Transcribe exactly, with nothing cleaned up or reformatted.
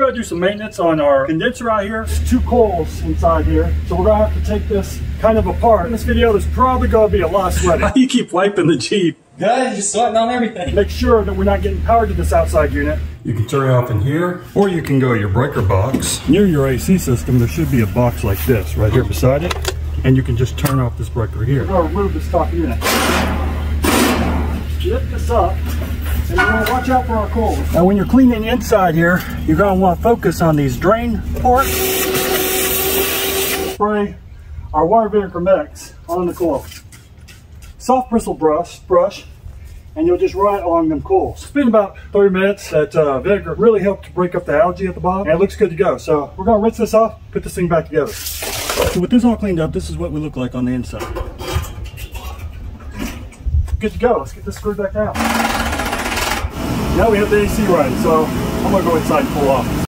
We're gonna do some maintenance on our condenser out here. There's two coils inside here, so we're gonna have to take this kind of apart. In this video, there's probably gonna be a lot of sweating. Why do you keep wiping the Jeep? Yeah, just sweating on everything. Make sure that we're not getting power to this outside unit. You can turn it off in here, or you can go to your breaker box. Near your A C system, there should be a box like this right here beside it, and you can just turn off this breaker here. We're gonna remove this top unit. Lift this up, and you want to watch out for our coils. Now when you're cleaning inside here, you're going to want to focus on these drain ports. Spray our wire vinegar mix on the coil. Soft bristle brush, brush, and you'll just run it along them coils. It's been about thirty minutes. That uh, vinegar really helped to break up the algae at the bottom, and it looks good to go. So we're going to rinse this off, put this thing back together. So with this all cleaned up, this is what we look like on the inside. Good to go. Let's get this screwed back down. Now we have the A C running, so I'm gonna go inside and pull off.